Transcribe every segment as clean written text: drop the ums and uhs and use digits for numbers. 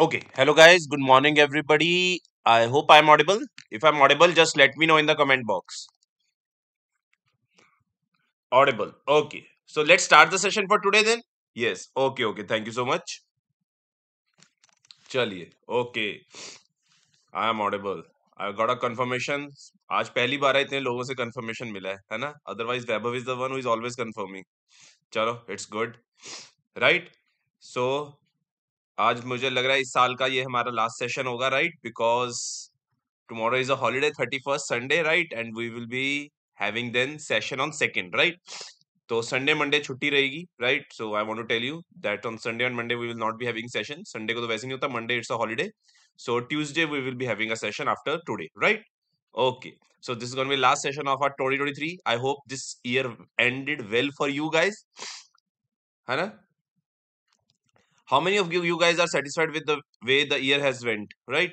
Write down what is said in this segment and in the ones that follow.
Okay, hello guys, good morning everybody. I hope I'm audible. If I'm audible, just let me know in the comment box. Audible. Okay, so let's start the session for today then. Yes, okay, thank you so much. Chalye, okay, I am audible. I got a confirmation. Aaj pehli baar hai itne logo se confirmation mila hai na? Otherwise, Webov is the one who is always confirming. Chalo, it's good. Right? So, आज मुझे लग रहा है इस साल का ये हमारा लास्ट सेशन होगा right because tomorrow is a holiday 31st Sunday right and we will be having then session on second right तो संडे मंडे छुट्टी रहेगी right so I want to tell you that on Sunday and Monday we will not be having session Sunday को तो वैसे नहीं होता Monday it's a holiday so Tuesday we will be having a session after today right okay so this is gonna be last session of our 2023 I hope this year ended well for you guys है ना. How many of you guys are satisfied with the way the year has went, right?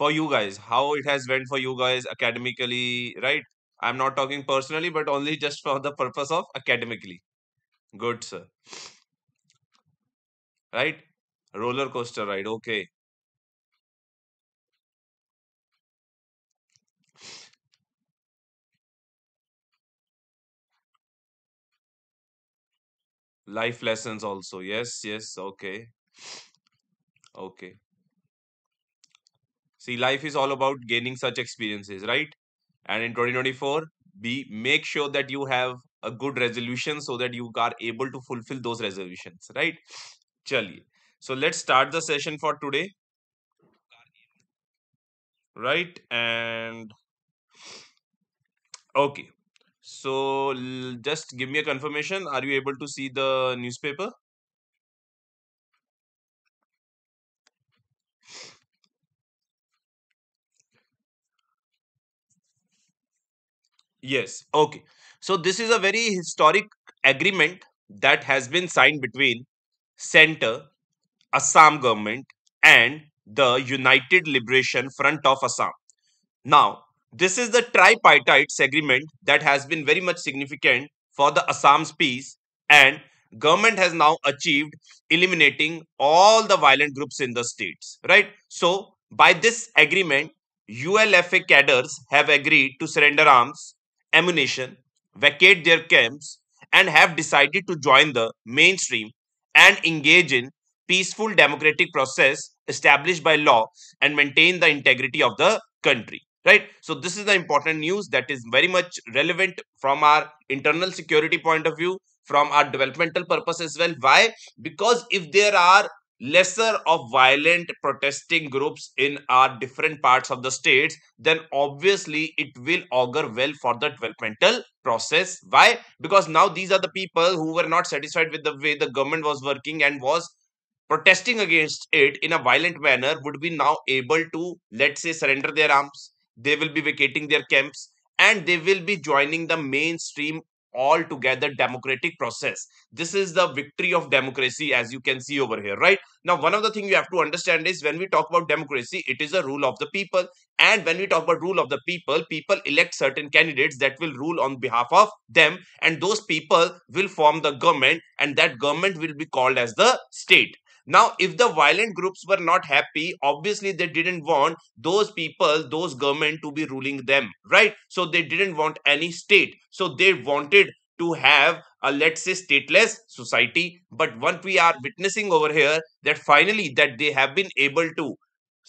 For you guys, how it has went for you guys academically, right? I'm not talking personally, but only just for the purpose of academically. Good, sir. Right? Roller coaster ride, okay. Life lessons also. Yes. Okay. See, life is all about gaining such experiences, right? And in 2024, make sure that you have a good resolution so that you are able to fulfill those resolutions, right? Chaliye. So let's start the session for today. Right? And okay. So just give me a confirmation. Are you able to see the newspaper? Yes. Okay. So this is a very historic agreement that has been signed between Centre, Assam government and the United Liberation Front of Assam. Now, this is the tripartite agreement that has been very much significant for the Assam's peace, and government has now achieved eliminating all the violent groups in the states, right? So, by this agreement, ULFA cadres have agreed to surrender arms, ammunition, vacate their camps, and have decided to join the mainstream and engage in peaceful democratic process established by law and maintain the integrity of the country. Right. So this is the important news that is very much relevant from our internal security point of view, from our developmental purpose as well. Why? Because if there are lesser of violent protesting groups in our different parts of the states, then obviously it will augur well for the developmental process. Why? Because now these are the people who were not satisfied with the way the government was working and was protesting against it in a violent manner would be now able to, let's say, surrender their arms. They will be vacating their camps and they will be joining the mainstream altogether democratic process. This is the victory of democracy as you can see over here, right? Now, one of the things you have to understand is when we talk about democracy, it is a rule of the people. And when we talk about rule of the people elect certain candidates that will rule on behalf of them. And those people will form the government and that government will be called as the state. Now, if the violent groups were not happy, obviously they didn't want those people, those government to be ruling them, right? So they didn't want any state. So they wanted to have a, let's say, stateless society. But what we are witnessing over here, that finally that they have been able to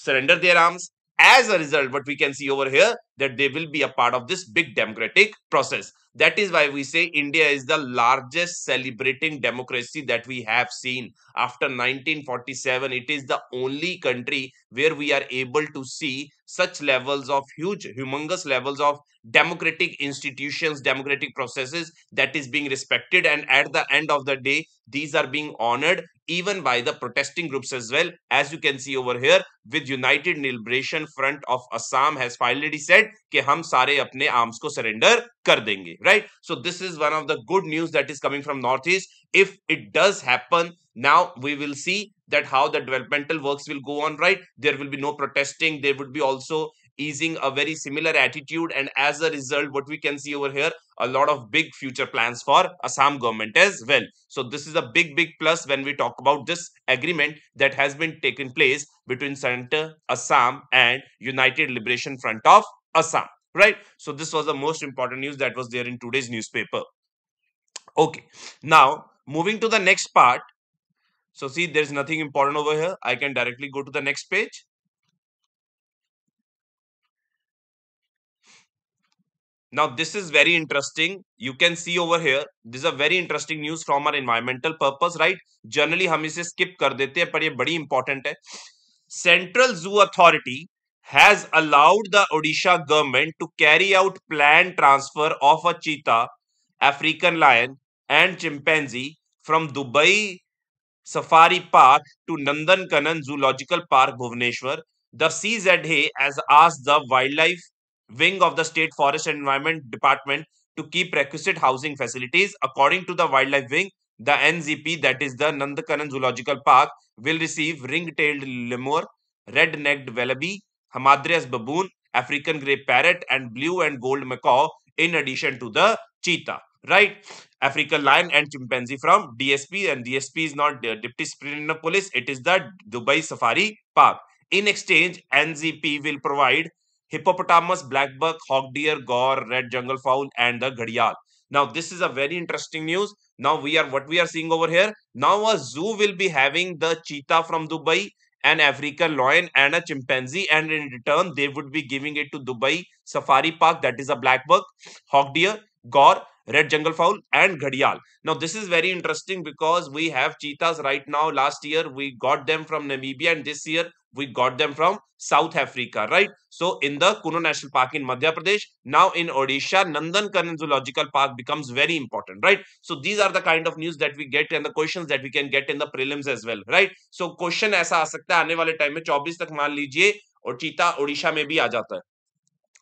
surrender their arms. As a result, what we can see over here, that they will be a part of this big democratic process. That is why we say India is the largest celebrating democracy that we have seen. After 1947, it is the only country where we are able to see such levels of huge, humongous levels of democratic institutions, democratic processes that is being respected. And at the end of the day, these are being honored even by the protesting groups as well. As you can see over here, with United Liberation Front of Assam has finally said that hum sare apne arms ko surrender kar denge, right? So this is one of the good news that is coming from Northeast. If it does happen, now we will see that how the developmental works will go on, right? There will be no protesting. There would be also easing a very similar attitude, and as a result what we can see over here, a lot of big future plans for Assam government as well. So this is a big plus when we talk about this agreement that has been taken place between Central Assam and United Liberation Front of Assam, right? So this was the most important news that was there in today's newspaper. Okay, now moving to the next part. So see, there's nothing important over here. I can directly go to the next page. Now, this is very interesting. You can see over here, this is a very interesting news from our environmental purpose, right? Generally, हम इसे skip कर देते हैं, पर ये बड़ी important है. Central Zoo Authority has allowed the Odisha government to carry out planned transfer of a cheetah, African lion, and chimpanzee from Dubai Safari Park to Nandan Kanan Zoological Park, Bhubaneswar. The CZA has asked the Wildlife Wing of the State Forest and Environment Department to keep requisite housing facilities. According to the Wildlife Wing, the NZP, that is the Nandan Kanan Zoological Park, will receive ring-tailed lemur, red-necked wallaby, Hamadryas baboon, African grey parrot, and blue and gold macaw, in addition to the cheetah, right? African lion and chimpanzee from DSP, and DSP is not Deputy Superintendent of Police, it is the Dubai Safari Park. In exchange, NZP will provide hippopotamus, blackbuck, hog deer, gaur, red jungle fowl, and the ghadial. Now, this is a very interesting news. Now, what we are seeing over here. Now, a zoo will be having the cheetah from Dubai, an African lion, and a chimpanzee, and in return, they would be giving it to Dubai Safari Park, that is a blackbuck, hog deer, gaur, red jungle fowl, and ghadial. Now, this is very interesting because we have cheetahs right now. Last year, we got them from Namibia, and this year, we got them from South Africa, right? So, in the Kuno National Park in Madhya Pradesh, now in Odisha, Nandan Kanan Zoological Park becomes very important, right? So, these are the kind of news that we get and the questions that we can get in the prelims as well, right? So, question aisa aa sakta hai, aane wale time mein 24 tak maan lijiye, aur cheetah Odisha mein bhi aa jata hai.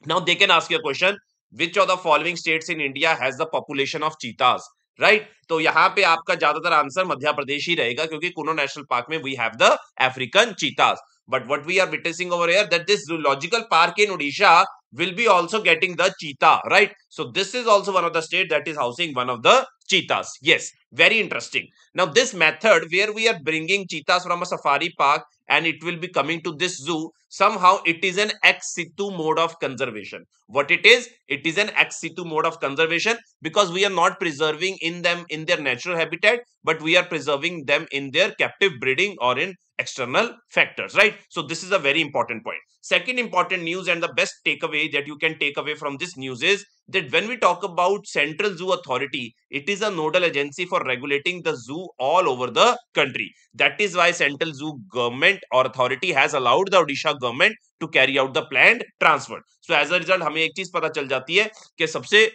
Now, they can ask you a question, which of the following states in India has the population of cheetahs, right? तो यहाँ पे आपका ज्यादातर answer Madhya Pradesh ही रहेगा क्योंकि Kuno national park में we have the African cheetahs. But what we are witnessing over here, that this zoological park in Odisha will be also getting the cheetah, right? So this is also one of the states that is housing one of the cheetahs. Yes, very interesting. Now this method where we are bringing cheetahs from a safari park and it will be coming to this zoo, somehow it is an ex situ mode of conservation. What it is an ex situ mode of conservation because we are not preserving in them in their natural habitat, but we are preserving them in their captive breeding or in external factors, right? So this is a very important point. Second important news and the best takeaway that you can take away from this news is that when we talk about Central Zoo Authority, it is a nodal agency for regulating the zoo all over the country. That is why Central Zoo government or authority has allowed the Odisha government to carry out the planned transfer. So as a result, हमें एक चीज पता चल जाती है कि सबसे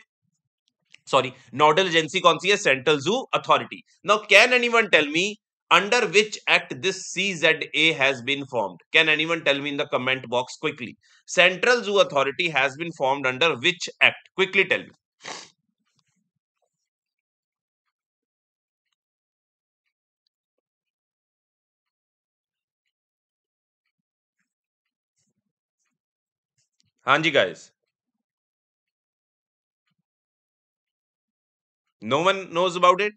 nodal agency कौन सी है? Central Zoo Authority. Now, can anyone tell me under which act this CZA has been formed? Can anyone tell me in the comment box quickly? Central Zoo Authority has been formed under which act? Quickly tell me. Hanji guys. No one knows about it?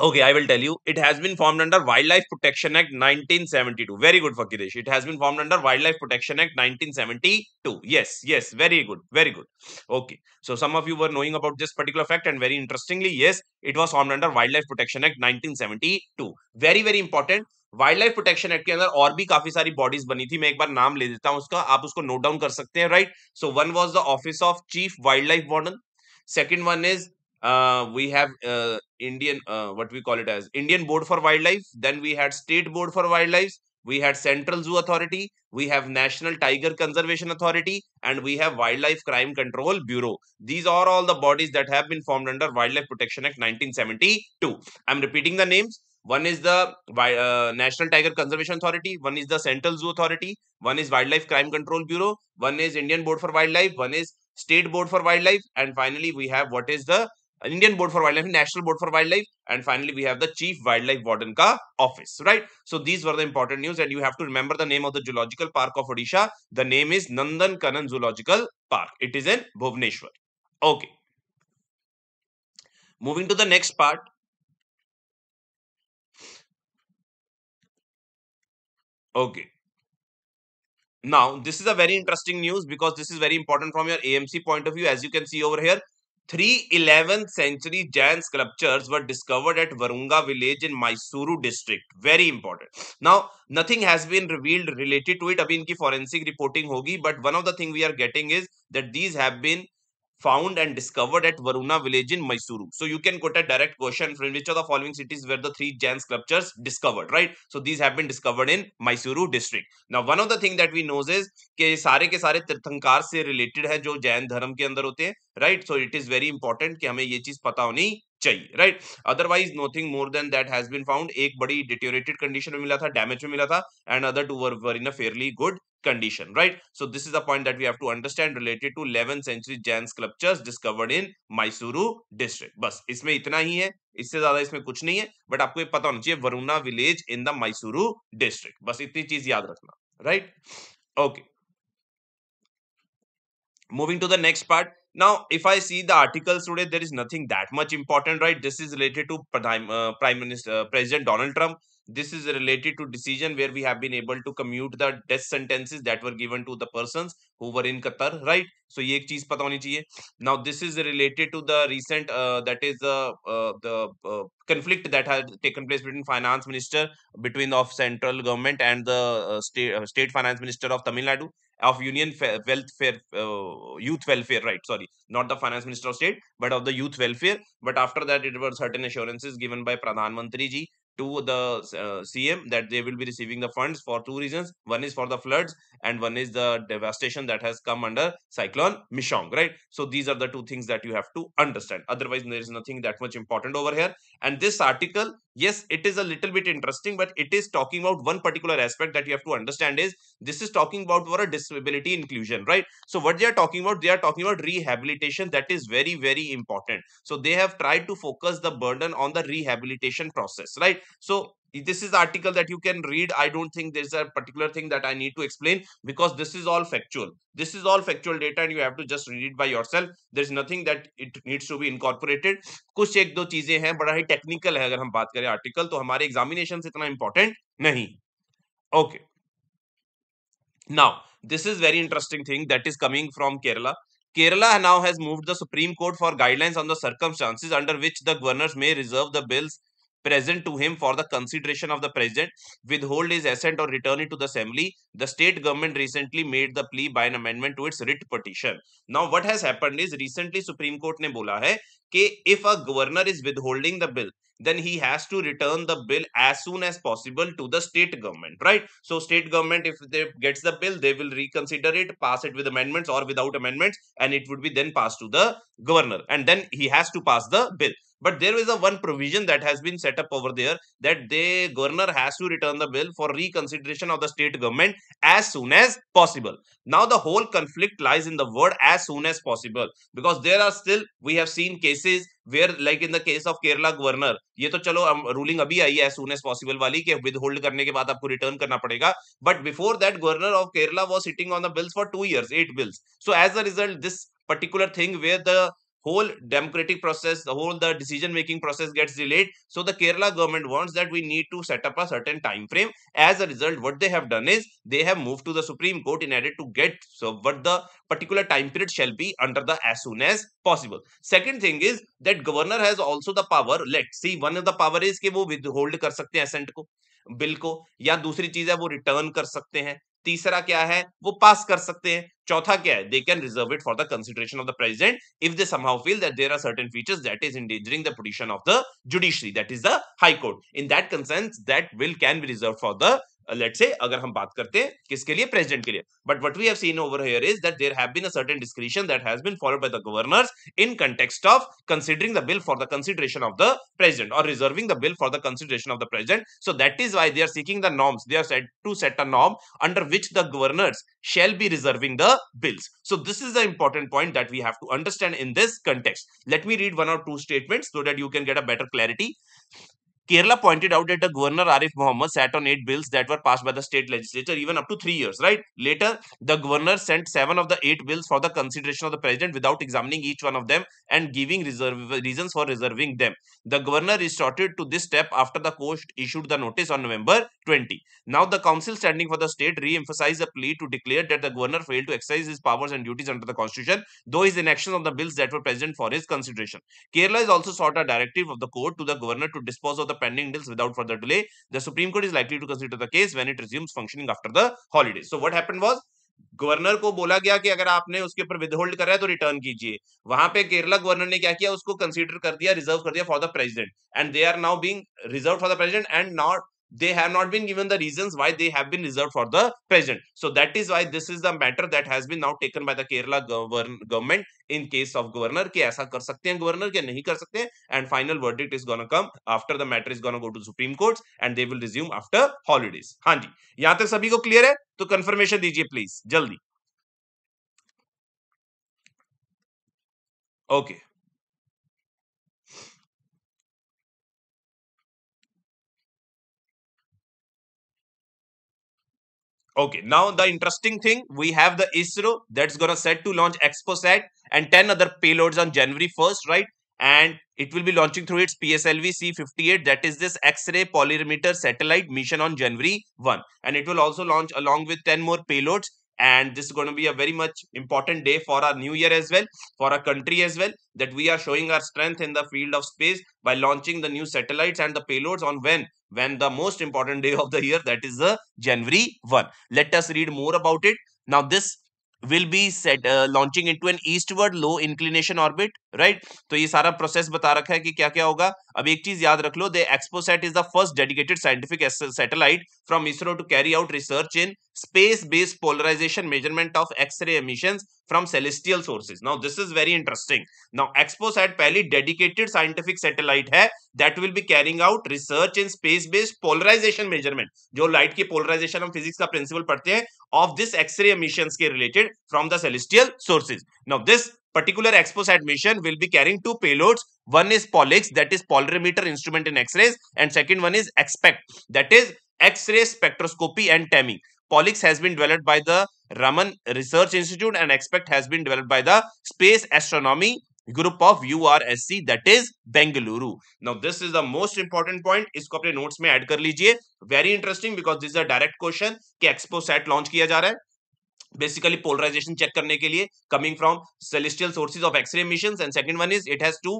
Okay, I will tell you. It has been formed under Wildlife Protection Act 1972. Very good, Fakiresh. It has been formed under Wildlife Protection Act 1972. Yes. Very good. Very good. Okay. So, some of you were knowing about this particular fact and very interestingly, yes, it was formed under Wildlife Protection Act 1972. Very important. Wildlife Protection Act के अंदर और भी काफी सारी bodies बनी थी. मैं एक बार नाम ले देता हूँ उसका. आप उसको note down कर सकते हैं, right? So, one was the Office of Chief Wildlife Warden. Second one is we have Indian, what we call it as Indian Board for Wildlife. Then we had State Board for Wildlife. We had Central Zoo Authority. We have National Tiger Conservation Authority. And we have Wildlife Crime Control Bureau. These are all the bodies that have been formed under Wildlife Protection Act 1972. I'm repeating the names. One is the National Tiger Conservation Authority, one is the Central Zoo Authority, one is Wildlife Crime Control Bureau, one is Indian Board for Wildlife, one is State Board for Wildlife, and finally we have what is the Indian Board for Wildlife, National Board for Wildlife, and finally we have the Chief Wildlife Warden ka office, right? So these were the important news, and you have to remember the name of the Zoological Park of Odisha. The name is Nandan Kanan Zoological Park. It is in Bhubaneswar. Okay. Moving to the next part. Okay. Now, this is a very interesting news because this is very important from your AMC point of view. As you can see over here, three 11th century giant sculptures were discovered at Varuna village in Mysuru district. Very important. Now, nothing has been revealed related to it. Abhi inki forensic reporting hogi, but one of the things we are getting is that these have been found and discovered at Varuna village in Mysuru. So you can quote a direct question from which of the following cities were the three giant sculptures discovered, right? So these have been discovered in Mysuru district. Now, one of the things that we know is that सारे के सारे तीर्थंकार से related है जो जैन धर्म के अंदर होते हैं, right? So it is very important कि हमें ये चीज पता होनी चाहिए, right? Otherwise, nothing more than that has been found. एक बड़ी deteriorated condition में मिला था, damage में मिला था, and other two were in a fairly good condition, right? So this is the point that we have to understand related to 11th century giant sculptures discovered in Mysuru district. बस इसमें इतना ही है, इससे ज्यादा इसमें कुछ नहीं है, but आपको ये पता होना चाहिए Varuna village in the Mysuru district. बस इतनी चीज याद रखना, right? Okay. Moving to the next part. Now, if I see the articles today, there is nothing that much important, right? This is related to Prime Minister President Donald Trump. This is related to decision where we have been able to commute the death sentences that were given to the persons who were in Qatar, right? So, ये एक चीज पता होनी चाहिए. Now, this is related to the recent, that is the conflict that had taken place between finance minister, between of central government and the state finance minister of Tamil Nadu, of youth welfare, right? Sorry, not the finance minister of state, but of the youth welfare. But after that, it were certain assurances given by Pradhan Mantri ji to the CM that they will be receiving the funds for two reasons. One is for the floods and one is the devastation that has come under cyclone Mishong, right? So these are the two things that you have to understand. Otherwise, there is nothing that much important over here. And this article, yes, it is a little bit interesting, but it is talking about one particular aspect that you have to understand is this is talking about for a disability inclusion, right? So what they are talking about rehabilitation. That is very, very important. So they have tried to focus the burden on the rehabilitation process, right? So this is the article that you can read. I don't think there's a particular thing that I need to explain because this is all factual. This is all factual data and you have to just read it by yourself. There's nothing that it needs to be incorporated. कुछ एक दो चीजें हैं, बड़ा ही technical है अगर हम बात करें article, तो हमारे examination से इतना important नहीं. Okay. Now, this is very interesting thing that is coming from Kerala. Kerala now has moved the Supreme Court for guidelines on the circumstances under which the governors may reserve the bills present to him for the consideration of the president, withhold his assent or return it to the assembly. The state government recently made the plea by an amendment to its writ petition. Now what has happened is recently Supreme Court ne bola hai ke if a governor is withholding the bill, then he has to return the bill as soon as possible to the state government, right? So state government, if they gets the bill, they will reconsider it, pass it with amendments or without amendments, and it would be then passed to the governor. And then he has to pass the bill. But there is a one provision that has been set up over there that the governor has to return the bill for reconsideration of the state government as soon as possible. Now the whole conflict lies in the word as soon as possible because there are still, we have seen cases where like in the case of Kerala governor, ये तो चलो ruling अभी आई है as soon as possible वाली कि withhold करने के बाद आपको return करना पड़ेगा. But before that, governor of Kerala was sitting on the bills for 2 years, 8 bills. So as a result, this particular thing where the whole democratic process, the whole the decision-making process gets delayed. So the Kerala government wants that we need to set up a certain time frame. As a result, what they have done is they have moved to the Supreme Court in order to get so what the particular time period shall be under the as soon as possible. Second thing is that governor has also the power. Let's see, one of the power is that they can withhold assent ko, bill ko, ya dusri cheez hai wo return kar sakte hain. तीसरा क्या है वो पास कर सकते हैं. चौथा क्या है, they can reserve it for the consideration of the president if they somehow feel that there are certain features that is endangering the position of the judiciary, that is the high court. In that consent, that will can be reserved for the let's say अगर हम बात करते हैं किसके लिए, president के लिए. But what we have seen over here is that there have been a certain discretion that has been followed by the governors in context of considering the bill for the consideration of the president or reserving the bill for the consideration of the president. So that is why they are seeking the norms. They are said to set a norm under which the governors shall be reserving the bills. So this is the important point that we have to understand in this context. Let me read one or two statements so that you can get a better clarity. Kerala pointed out that the governor Arif Mohammed sat on 8 bills that were passed by the state legislature even up to 3 years, right? Later, the governor sent 7 of the 8 bills for the consideration of the president without examining each one of them and giving reasons for reserving them. The governor resorted to this step after the court issued the notice on November 20. Now, the council standing for the state re-emphasized a plea to declare that the governor failed to exercise his powers and duties under the constitution, though his inaction on the bills that were present for his consideration. Kerala has also sought a directive of the court to the governor to dispose of the pending deals without further delay. The Supreme Court is likely to consider the case when it resumes functioning after the holidays. So what happened was, governor को बोला गया कि अगर आपने उसके ऊपर withhold करा है तो रिटर्न कीजिए. वहां पे केरला गवर्नर ने क्या किया, उसको कंसीडर कर दिया, रिजर्व कर दिया for the president and they are now being reserve for the president and not they have not been given the reasons why they have been reserved for the president. So that is why this is the matter that has been now taken by the Kerala government in case of governor ki aisa kar sakte hain governor ke nahi kar sakte, and final verdict is going to come after the matter is going to go to Supreme Court and they will resume after holidays. Haan ji, yahan tak sabhi ko clear hai? To confirmation dijiye please jaldi. Okay, okay, now the interesting thing, we have the ISRO that's gonna set to launch EXPOSat and 10 other payloads on January 1st, right? And it will be launching through its PSLV-C58, that is this X-ray polarimeter satellite mission on January 1, and it will also launch along with 10 more payloads. And this is going to be a very much important day for our new year as well, for our country as well, that we are showing our strength in the field of space by launching the new satellites and the payloads on when the most important day of the year, that is the January 1. Let us read more about it. Now, this will be set launching into an eastward low inclination orbit, right? So ये सारा process बता रखा है कि क्या क्या होगा. अब एक चीज याद रख लो, the EXPOSat is the first dedicated scientific satellite from ISRO to carry out research in space-based polarization measurement of X-ray emissions from celestial sources. Now this is very interesting. Now EXPOSat पहली dedicated scientific satellite है that will be carrying out research in space-based polarization measurement. जो light की polarization हम physics का principle पढ़ते हैं, of this X-ray emissions के related from the celestial sources. Now this particular EXPOSat mission will be carrying 2 payloads. One is POLIX, that is polarimeter instrument in X-rays, and second one is XSPECT, that is X-ray spectroscopy and timing. POLIX has been developed by the Raman Research Institute and XSPECT has been developed by the Space Astronomy Group of URSC, that is Bengaluru. Now this is the most important point. इसको अपने notes में add कर लीजिए. Very interesting because this is a direct question कि EXPOSat launch किया जा रहा है. Basically polarization check करने के लिए coming from celestial sources of X-ray emissions, and second one is it has 2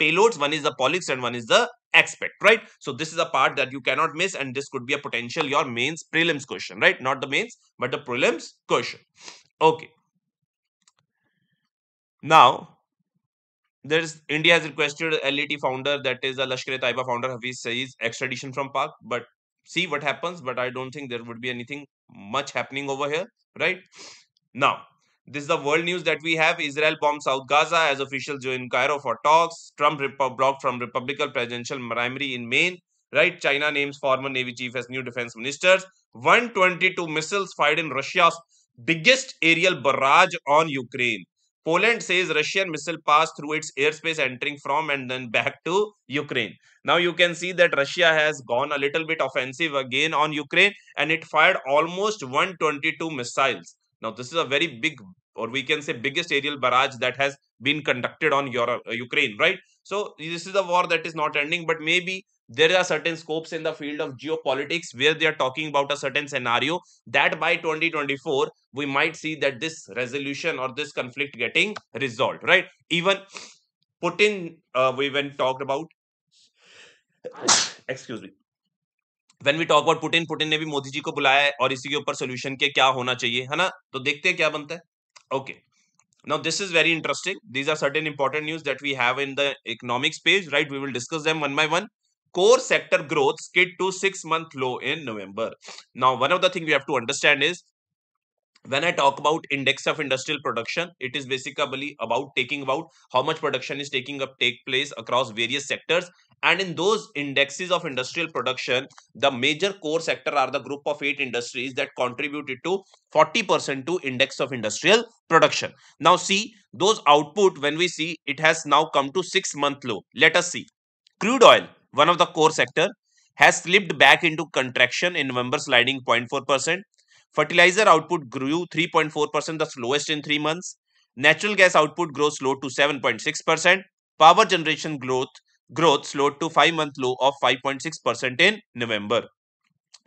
payloads. One is the POLIX and one is the XSPECT, right? So this is a part that you cannot miss, and this could be a potential your mains prelims question, right? Not the mains but the prelims question. Okay. Now India has requested LAT founder, that is a Lashkar-e-Taiba founder Hafiz Saeed's extradition from Pak, but see what happens. But I don't think there would be anything much happening over here, right? Now, this is the world news that we have. Israel bombs South Gaza as officials join Cairo for talks. Trump blocked from Republican presidential primary in Maine, right? China names former Navy chief as new defense ministers. 122 missiles fired in Russia's biggest aerial barrage on Ukraine. Poland says Russian missile passed through its airspace entering from and then back to Ukraine. Now you can see that Russia has gone a little bit offensive again on Ukraine, and it fired almost 122 missiles. Now this is a very big, or we can say biggest aerial barrage that has been conducted on Ukraine, right? So this is a war that is not ending, but maybe there are certain scopes in the field of geopolitics where they are talking about a certain scenario that by 2024, we might see that this resolution or this conflict getting resolved, right? Even Putin, we talked about, excuse me. When we talk about Putin, Putin ne bhi Modi ji ko bulaya hai aur isi ke upar solution ke kya hona chahiye, hai na? To dekhte hai kya banta hai. Okay. Now, this is very interesting. These are certain important news that we have in the economics page, right? We will discuss them one by one. core sector growth skid to 6-month low in November. Now, one of the things we have to understand is, when I talk about index of industrial production, it is basically about taking about how much production is take place across various sectors. And in those indexes of industrial production, the major core sector are the group of 8 industries that contributed to 40% to index of industrial production. Now see, those output, when we see, it has now come to 6-month low. Let us see. Crude oil, one of the core sector, has slipped back into contraction in November, sliding 0.4%. Fertilizer output grew 3.4%, the slowest in 3 months. Natural gas output growth slowed to 7.6%. Power generation growth slowed to 5-month low of 5.6% in November.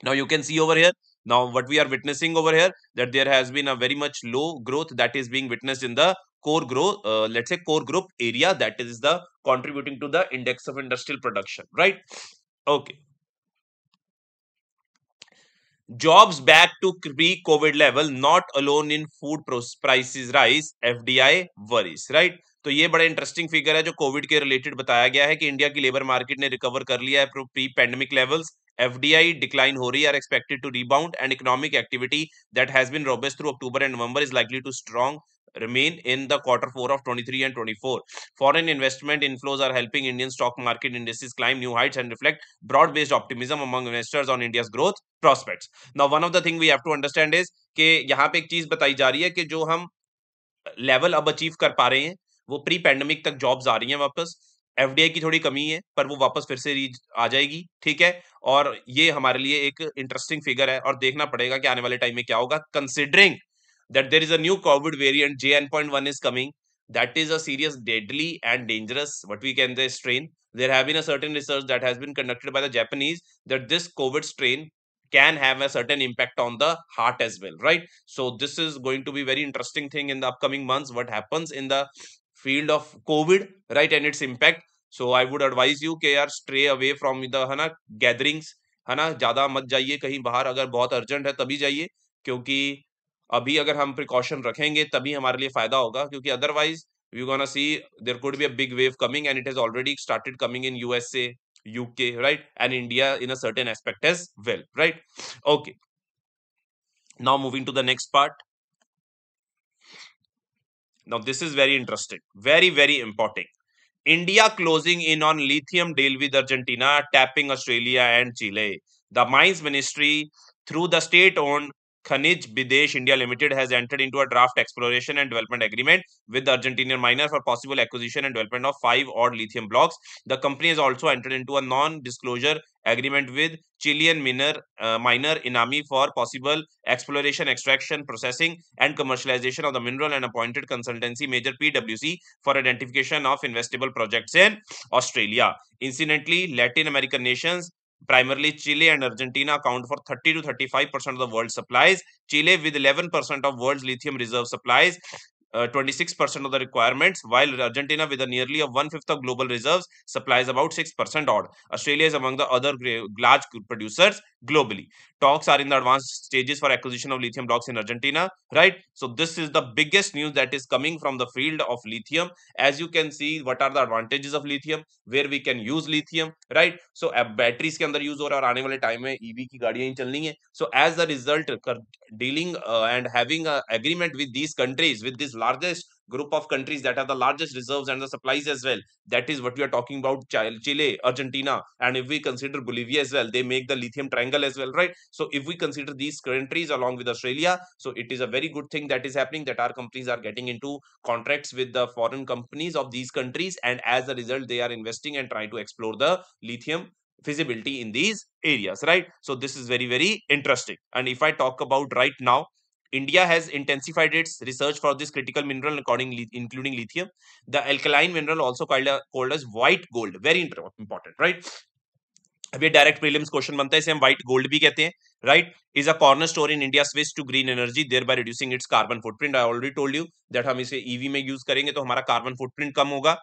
Now you can see over here. Now what we are witnessing over here, that there has been a very much low growth that is being witnessed in the core growth, let's say core group area, that is the contributing to the index of industrial production, right? Okay. Jobs back to pre-COVID level, not alone in food prices rise, FDI worries, right? तो ये बड़ा interesting figure है जो Covid के related बताया गया है कि इंडिया की लेबर मार्केट ने रिकवर कर लिया है pre pandemic levels. FDI decline ho rahi are expected to rebound, and economic activity that has been robust through October and November is likely to strong remain in the Q4 of 23 and 24. Foreign investment inflows are helping Indian stock market indices climb new heights and reflect broad-based optimism among investors on India's growth prospects. Now, one of the things we have to understand is कि यहाँ पे एक चीज बताई जा रही है कि जो हम level अब achieve कर पा रहे हैं, वो pre-pandemic तक jobs आ रही हैं वापस. FDI की थोड़ी कमी है पर वो वापस फिर से आ जाएगी, ठीक है. और ये हमारे लिए एक इंटरेस्टिंग फिगर है और देखना पड़ेगा कि आने वाले टाइम में क्या होगा, considering that there is a new COVID variant, JN.1 is coming. That is a serious, deadly and dangerous, what we can say, strain. There have been a certain research that has been conducted by the Japanese that this COVID strain can have a certain impact on the heart as well, right? So this is going to be very interesting thing in the upcoming months, what happens in the field of COVID, right? And its impact. So I would advise you, KR, stray away from the gatherings, ज़्यादा मत जाइए कहीं बाहर, अगर बहुत urgent है तभी जाइए, क्योंकि अभी अगर हम precaution रखेंगे तभी हमारे लिए फायदा होगा, क्योंकि otherwise we're gonna see there could be a big wave coming, and it has already started coming in USA, UK, right, and India in a certain aspect as well, right? Okay. Now moving to the next part. Now this is very interesting, very, very important. India closing in on lithium deal with Argentina, tapping Australia and Chile. The Mines Ministry through the state-owned Khanij Bidesh India Limited has entered into a draft exploration and development agreement with the Argentinian miner for possible acquisition and development of 5 odd lithium blocks. The company has also entered into a non-disclosure agreement with Chilean miner Inami for possible exploration, extraction, processing and commercialization of the mineral, and appointed consultancy major PwC for identification of investable projects in Australia. Incidentally, Latin American nations, primarily Chile and Argentina, account for 30 to 35% of the world's supplies. Chile with 11% of world's lithium reserve supplies, 26% of the requirements, while Argentina with a nearly 1/5 of global reserves supplies about 6% odd. Australia is among the other large producers globally. Talks are in the advanced stages for acquisition of lithium blocks in Argentina, right? So this is the biggest news that is coming from the field of lithium. As you can see, what are the advantages of lithium, where we can use lithium, right? So batteries ke andar use ho raha aur aane wale time mein EV ki gaadiyan hi chalni hai. So as a result, dealing and having an agreement with these countries, with this largest group of countries that have the largest reserves and the supplies as well. That is what we are talking about, Chile, Argentina, and if we consider Bolivia as well, they make the lithium triangle as well, right? So if we consider these countries along with Australia, so it is a very good thing that is happening, that our companies are getting into contracts with the foreign companies of these countries, and as a result, they are investing and trying to explore the lithium feasibility in these areas, right? So this is very, very interesting. And if I talk about right now, India has intensified its research for this critical mineral, including lithium. The alkaline mineral, also called as white gold, very important, right? अब ये direct prelims question बनता है, इसे हम white gold भी कहते हैं, right? Is a cornerstone in India's switch to green energy, thereby reducing its carbon footprint. I already told you that हम इसे EV में use करेंगे तो हमारा carbon footprint कम होगा.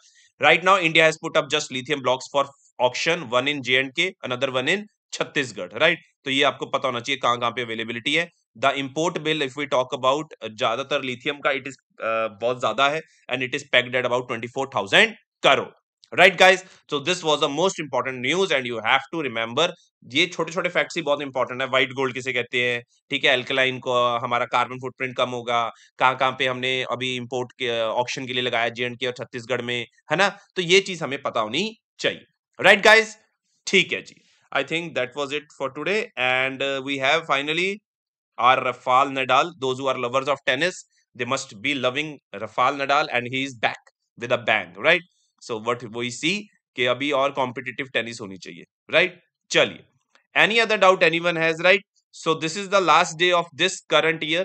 Right now, India has put up just lithium blocks for auction, one in J&K, another one in Chhattisgarh, right? तो ये आपको पता होना चाहिए कहाँ कहाँ पे availability है. The import bill, if we talk about, ज्यादातर lithium का it is बहुत ज़्यादा है, and it is pegged at about 24,000 crore, right guys, so this was the most important news and you have to remember. ये छोटे छोटे facts ही बहुत important है. व्हाइट गोल्ड किसे कहते हैं, ठीक है, एल्कलाइन को, हमारा कार्बन फुटप्रिंट कम होगा, कहाँ पे हमने अभी इंपोर्ट ऑप्शन के लिए लगाया JNK और छत्तीसगढ़ में, है ना. तो ये चीज हमें पता होनी चाहिए. राइट गाइज, ठीक है जी. I think that was it for today and we have finally are Rafael Nadal. Those who are lovers of tennis, they must be loving Rafael Nadal, and he is back with a bang, right? So what we see कि अभी और competitive tennis होनी चाहिए, right? चलिए, any other doubt anyone has, right? So this is the last day of this current year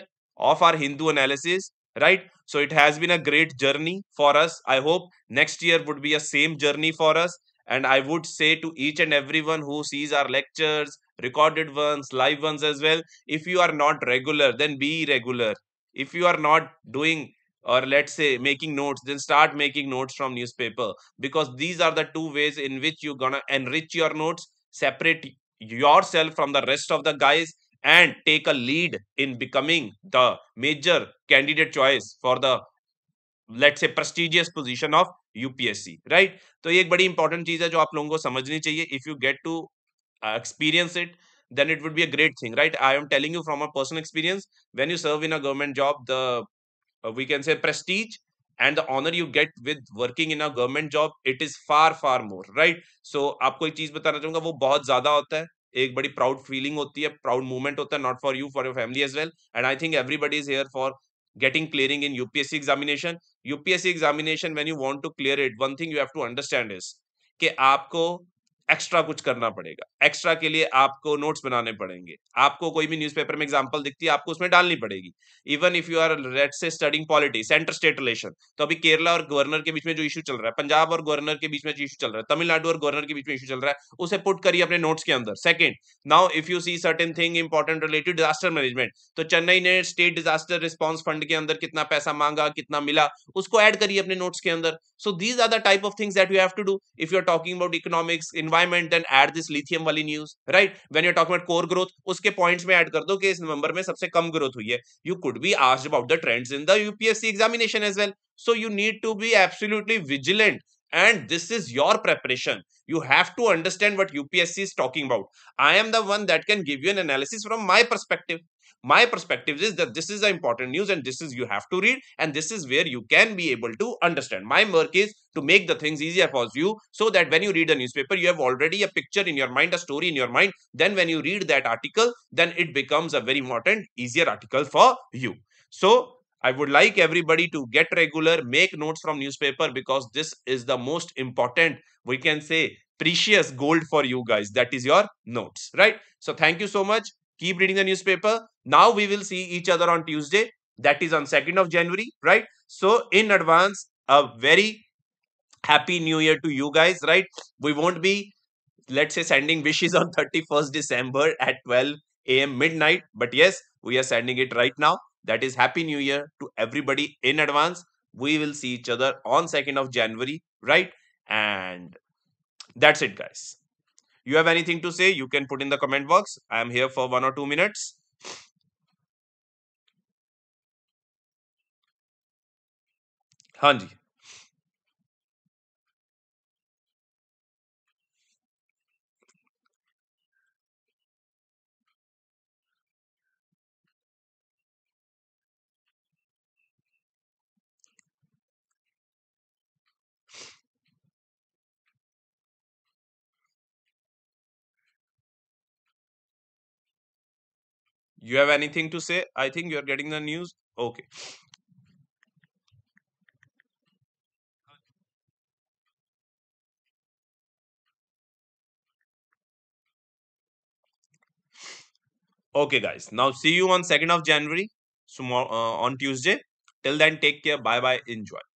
of our Hindu analysis, right? So it has been a great journey for us. I hope next year would be a same journey for us. And I would say to each and everyone who sees our lectures, recorded ones, live ones as well, if you are not regular, then be regular. If you are not doing or let's say making notes, then start making notes from newspaper, because these are the two ways in which you're gonna enrich your notes, separate yourself from the rest of the guys and take a lead in becoming the major candidate choice for the, let's say, prestigious position of UPSC, right? So ये एक बड़ी important चीज़ है जो आप लोगों को समझनी चाहिए. If you get to experience it, then it would be a great thing, right? I am telling you from a personal experience, when you serve in a government job, the we can say prestige and the honor you get with working in a government job, it is far more, right? So आपको एक चीज बताना चाहूंगा, वो बहुत ज्यादा होता है, एक बड़ी proud feeling होती है, proud moment होता है, not for you, for your family as well. And I think everybody is here for getting clearing in UPSC examination. UPSC examination, when you want to clear it, one thing you have to understand is कि आपको extra कुछ करना पड़ेगा. Extra के लिए आपको notes बनाने पड़ेंगे, आपको कोई भी न्यूज़पेपर में एग्जांपल दिखती है आपको उसमें डालनी पड़ेगी. Even if you are let's say studying politics, centre state relation, तो अभी केरला और गवर्नर के बीच में जो इशू चल रहा है, पंजाब और गवर्नर के बीच में जो इशू चल रहा है, तमिलनाडु और गवर्नर के बीच में इशू चल रहा है, उसे पुट करिए अपने नोट्स के अंदर. Second, now if you see certain thing important related disaster management, तो चेन्नई ने स्टेट डिजास्टर रिस्पॉन्स फंड के अंदर कितना पैसा मांगा, कितना मिला, उसको एड करिए अपने नोट्स के अंदर. So these are the type of things that you have to do. If you are talking about economics, environment, then add this lithium वाली news, right? When you're talking about core growth, उसके points में add कर दो कि इस नवंबर में सबसे कम growth हुई है. You could be asked about the trends in the UPSC examination as well. So you need to be absolutely vigilant. And this is your preparation. You have to understand what UPSC is talking about. I am the one that can give you an analysis from my perspective. My perspective is that this is the important news and this is you have to read and this is where you can be able to understand. My work is to make the things easier for you so that when you read a newspaper, you have already a picture in your mind, a story in your mind. Then when you read that article, then it becomes a very important, easier article for you. So I would like everybody to get regular, make notes from newspaper, because this is the most important, we can say, precious gold for you guys. That is your notes, right? So thank you so much. Keep reading the newspaper. Now we will see each other on Tuesday. That is on 2nd of January, right? So in advance, a very happy new year to you guys, right? We won't be, let's say, sending wishes on 31st December at 12 a.m. midnight. But yes, we are sending it right now. That is happy new year to everybody in advance. We will see each other on 2nd of January, right? And that's it, guys. You have anything to say, you can put in the comment box. I am here for 1 or 2 minutes. हाँ जी, you have anything to say? I think you are getting the news. Okay. Okay, guys. Now see you on 2nd of January, on Tuesday. Till then, take care. Bye-bye. Enjoy.